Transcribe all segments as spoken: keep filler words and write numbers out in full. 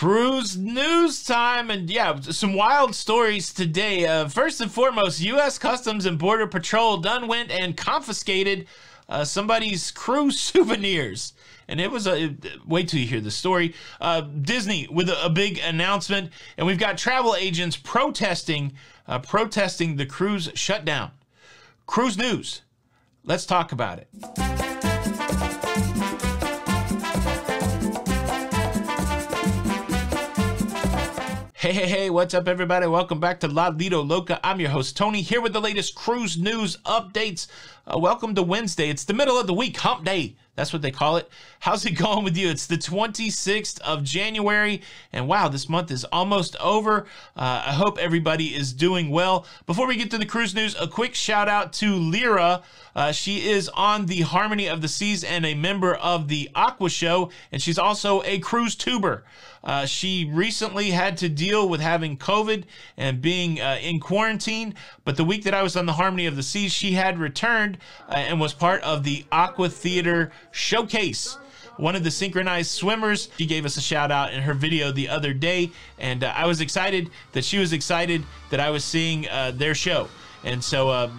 Cruise news time, and yeah, some wild stories today. Uh, first and foremost, U S Customs and Border Patrol done went and confiscated uh, somebody's cruise souvenirs. And it was a, wait till you hear the story. Uh, Disney with a, a big announcement, and we've got travel agents protesting, uh, protesting the cruise shutdown. Cruise news. Let's talk about it. Hey, hey, hey, what's up, everybody? Welcome back to La Lido Loca. I'm your host, Tony, here with the latest cruise news updates. Uh, welcome to Wednesday. It's the middle of the week, hump day. That's what they call it. How's it going with you? It's the twenty-sixth of January, and wow, this month is almost over. Uh, I hope everybody is doing well. Before we get to the cruise news, a quick shout out to Lyra. Uh, she is on the Harmony of the Seas and a member of the Aqua Show, and she's also a cruise tuber. Uh, she recently had to deal with having COVID and being uh, in quarantine, but the week that I was on the Harmony of the Seas, she had returned uh, and was part of the Aqua Theater showcase. One of the synchronized swimmers, she gave us a shout out in her video the other day, and uh, I was excited that she was excited that I was seeing uh, their show. And so uh,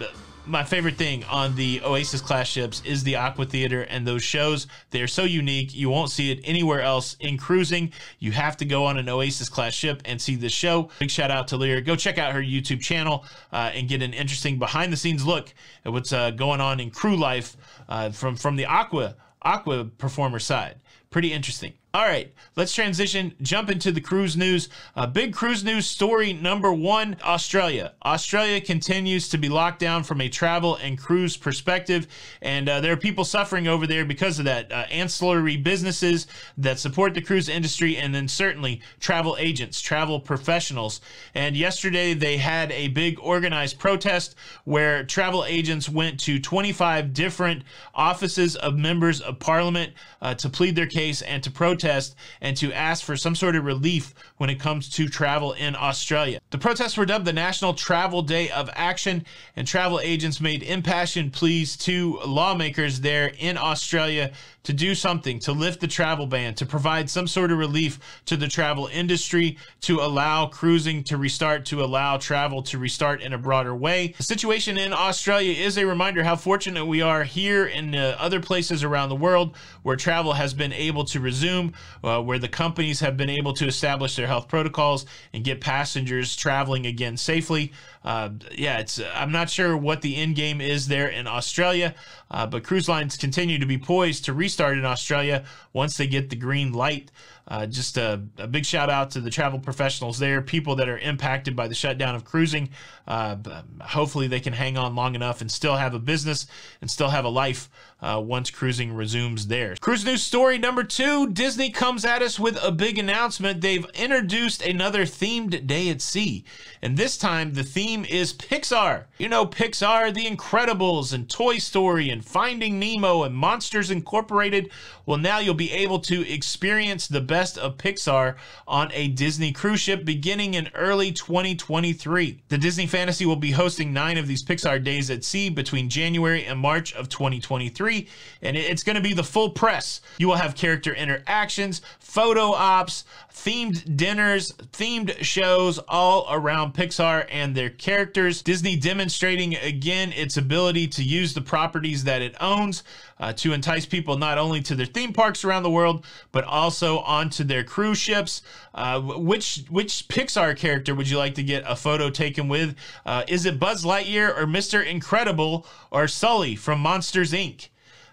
my favorite thing on the Oasis-class ships is the Aqua Theater and those shows. They're so unique. You won't see it anywhere else in cruising. You have to go on an Oasis-class ship and see this show. Big shout out to Lyra. Go check out her YouTube channel uh, and get an interesting behind-the-scenes look at what's uh, going on in crew life uh, from, from the Aqua, Aqua performer side. Pretty interesting. All right, let's transition, jump into the cruise news. Uh, big cruise news story number one, Australia. Australia continues to be locked down from a travel and cruise perspective, and uh, there are people suffering over there because of that. Uh, ancillary businesses that support the cruise industry, and then certainly travel agents, travel professionals. And yesterday they had a big organized protest where travel agents went to twenty-five different offices of members of parliament uh, to plead their case and to protest Protest and to ask for some sort of relief when it comes to travel in Australia. The protests were dubbed the National Travel Day of Action, and travel agents made impassioned pleas to lawmakers there in Australia to do something, to lift the travel ban, to provide some sort of relief to the travel industry, to allow cruising to restart, to allow travel to restart in a broader way. The situation in Australia is a reminder how fortunate we are here and uh, other places around the world where travel has been able to resume, uh, where the companies have been able to establish their health protocols and get passengers traveling again safely. Uh, yeah, it's uh, I'm not sure what the end game is there in Australia, uh, but cruise lines continue to be poised to restart in Australia once they get the green light. Uh, just a, a big shout out to the travel professionals there, people that are impacted by the shutdown of cruising. Uh, hopefully they can hang on long enough and still have a business and still have a life uh, once cruising resumes there. Cruise news story number two, Disney comes at us with a big announcement. They've introduced another themed day at sea, and this time the theme is Pixar. You know, Pixar, The Incredibles, and Toy Story, and Finding Nemo, and Monsters Incorporated. Well, now you'll be able to experience the best of Pixar on a Disney cruise ship beginning in early twenty twenty-three. The Disney Fantasy will be hosting nine of these Pixar days at sea between January and March of twenty twenty-three, and it's going to be the full press. You will have character interactions, photo ops, themed dinners, themed shows all around Pixar and their characters. Disney demonstrating again its ability to use the properties that it owns uh, to entice people not only to their theme parks around the world, but also onto their cruise ships. Uh, which which Pixar character would you like to get a photo taken with? Uh, is it Buzz Lightyear or Mister Incredible or Sully from Monsters Incorporated?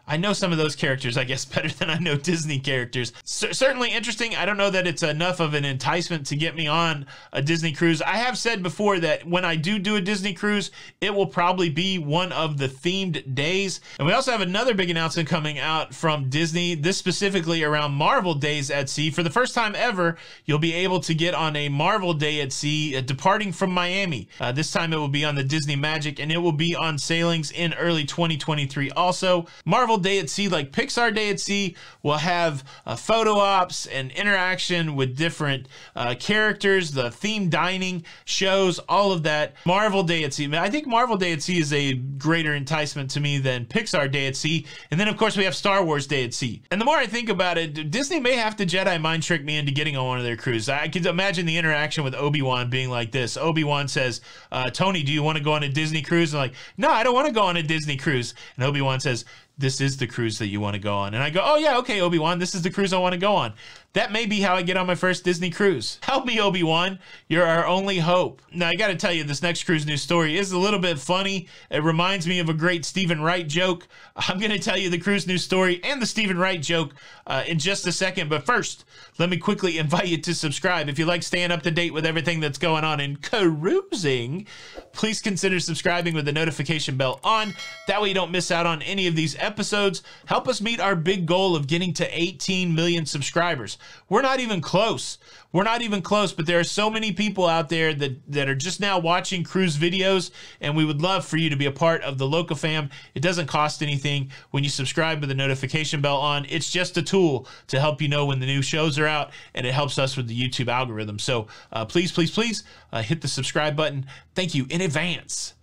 I know some of those characters, I guess, better than I know Disney characters. C- certainly interesting. I don't know that it's enough of an enticement to get me on a Disney cruise. I have said before that when I do do a Disney cruise, it will probably be one of the themed days. And we also have another big announcement coming out from Disney, this specifically around Marvel Days at Sea. For the first time ever, you'll be able to get on a Marvel Day at Sea uh, departing from Miami. Uh, this time it will be on the Disney Magic, and it will be on sailings in early twenty twenty-three also. Marvel World Day at Sea, like Pixar Day at Sea, will have uh, photo ops and interaction with different uh, characters, the theme dining shows, all of that. Marvel Day at Sea, I think Marvel Day at Sea is a greater enticement to me than Pixar Day at Sea. And then of course we have Star Wars Day at Sea. And the more I think about it, Disney may have to Jedi mind trick me into getting on one of their cruises. I could imagine the interaction with Obi-Wan being like this. Obi-Wan says, uh, Tony, do you want to go on a Disney cruise? And I'm like, no, I don't want to go on a Disney cruise. And Obi-Wan says, this is the cruise that you want to go on. And I go, oh yeah, okay, Obi-Wan, this is the cruise I want to go on. That may be how I get on my first Disney cruise. Help me, Obi-Wan, you're our only hope. Now I gotta tell you, this next cruise news story is a little bit funny. It reminds me of a great Stephen Wright joke. I'm gonna tell you the cruise news story and the Stephen Wright joke uh, in just a second, but first, let me quickly invite you to subscribe. If you like staying up to date with everything that's going on in cruising, please consider subscribing with the notification bell on. That way you don't miss out on any of these episodes. Help us meet our big goal of getting to eighteen million subscribers. We're not even close. We're not even close, but there are so many people out there that, that are just now watching cruise videos, and we would love for you to be a part of the LocoFam. It doesn't cost anything when you subscribe with the notification bell on. It's just a tool to help you know when the new shows are out, and it helps us with the YouTube algorithm. So uh, please, please, please uh, hit the subscribe button. Thank you in advance.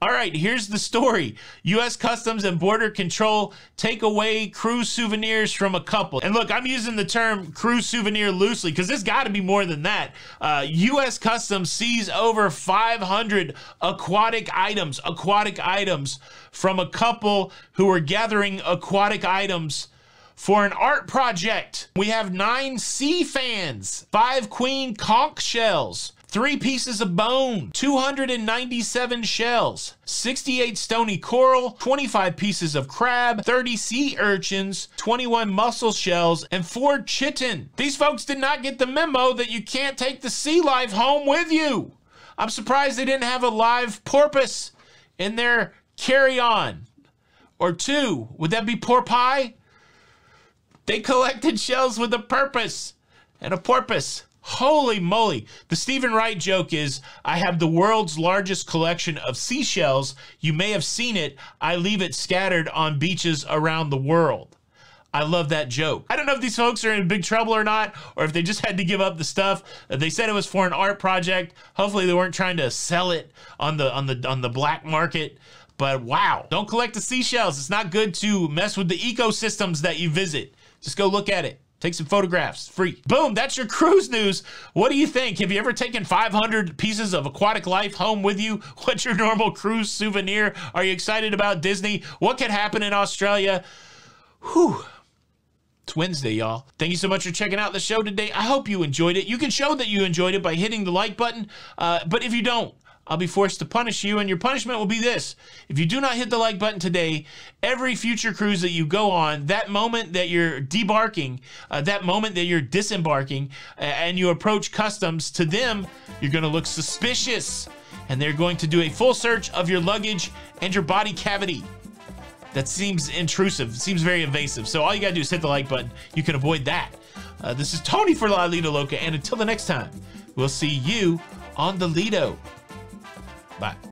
All right, here's the story. U S Customs and Border Control take away cruise souvenirs from a couple. And look, I'm using the term cruise souvenir loosely because there's got to be more than that. Uh, U S Customs seized over five hundred aquatic items, aquatic items from a couple who were gathering aquatic items for an art project. We have nine sea fans, five queen conch shells, three pieces of bone, two hundred ninety-seven shells, sixty-eight stony coral, twenty-five pieces of crab, thirty sea urchins, twenty-one mussel shells, and four chitin. These folks did not get the memo that you can't take the sea life home with you. I'm surprised they didn't have a live porpoise in their carry-on or two. Would that be porpoise? They collected shells with a purpose and a porpoise. Holy moly. The Stephen Wright joke is, I have the world's largest collection of seashells. You may have seen it. I leave it scattered on beaches around the world. I love that joke. I don't know if these folks are in big trouble or not, or if they just had to give up the stuff. They said it was for an art project. Hopefully they weren't trying to sell it on the, on the, on the black market. But wow, don't collect the seashells. It's not good to mess with the ecosystems that you visit. Just go look at it. Take some photographs, free. Boom, that's your cruise news. What do you think? Have you ever taken five hundred pieces of aquatic life home with you? What's your normal cruise souvenir? Are you excited about Disney? What could happen in Australia? Whew. It's Wednesday, y'all. Thank you so much for checking out the show today. I hope you enjoyed it. You can show that you enjoyed it by hitting the like button, uh, but if you don't, I'll be forced to punish you, and your punishment will be this. If you do not hit the like button today, every future cruise that you go on, that moment that you're debarking, uh, that moment that you're disembarking, uh, and you approach customs, to them, you're gonna look suspicious, and they're going to do a full search of your luggage and your body cavity. That seems intrusive, seems very invasive, so all you gotta do is hit the like button. You can avoid that. Uh, this is Tony for La Lido Loca, and until the next time, we'll see you on the Lido. Bye.